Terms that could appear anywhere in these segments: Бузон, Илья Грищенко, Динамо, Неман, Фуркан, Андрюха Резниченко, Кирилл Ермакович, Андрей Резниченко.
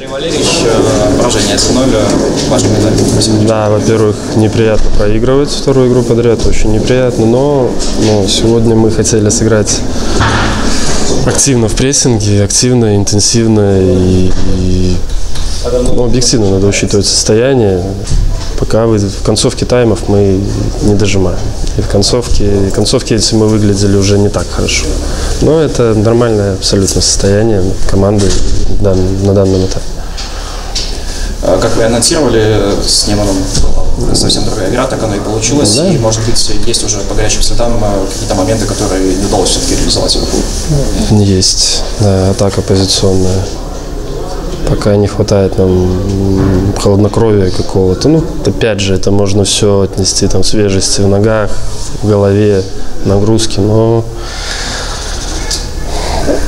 Андрей Валерьевич, поражение 1:0, ваш комментарий? Да, во-первых, неприятно проигрывать вторую игру подряд, очень неприятно, но сегодня мы хотели сыграть активно в прессинге, активно, интенсивно и объективно надо учитывать состояние. Пока в концовке таймов мы не дожимаем. И в концовке эти мы выглядели уже не так хорошо. Но это нормальное абсолютно состояние команды на данном этапе. Как вы анонсировали, с Неманом была совсем другая игра, так она и получилась. Да. И, может быть, есть уже по горячим следам какие-то моменты, которые не удалось все-таки реализовать в игру? Есть. Да, атака позиционная. Пока не хватает нам холоднокровия какого-то. Опять же, это можно все отнести, свежести в ногах, в голове, нагрузки. Но,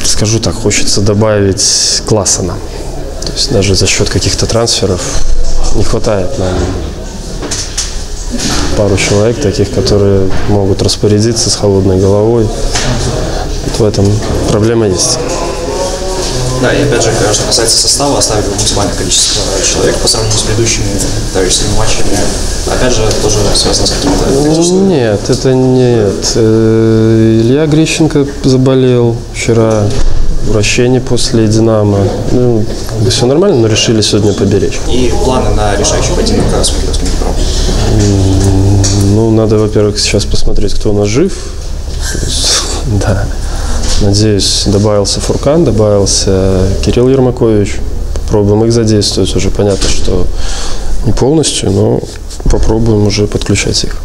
скажу так, хочется добавить класса нам. То есть даже за счет каких-то трансферов не хватает нам пару человек таких, которые могут распорядиться с холодной головой. Вот в этом проблема есть. Да, и опять же, что касается состава, оставили максимальное количество человек по сравнению с предыдущими товарищескими матчами. Опять же, тоже связано с какими-то... Нет, это нет. Илья Грищенко заболел вчера, вращение после «Динамо». Все нормально, но решили сегодня поберечь. И планы на решающий поединок с Кириллом Ермаковичем? Надо, во-первых, сейчас посмотреть, кто у нас жив. Да. Надеюсь, добавился Фуркан, добавился Кирилл Ермакович. Попробуем их задействовать. Уже понятно, что не полностью, но попробуем уже подключать их.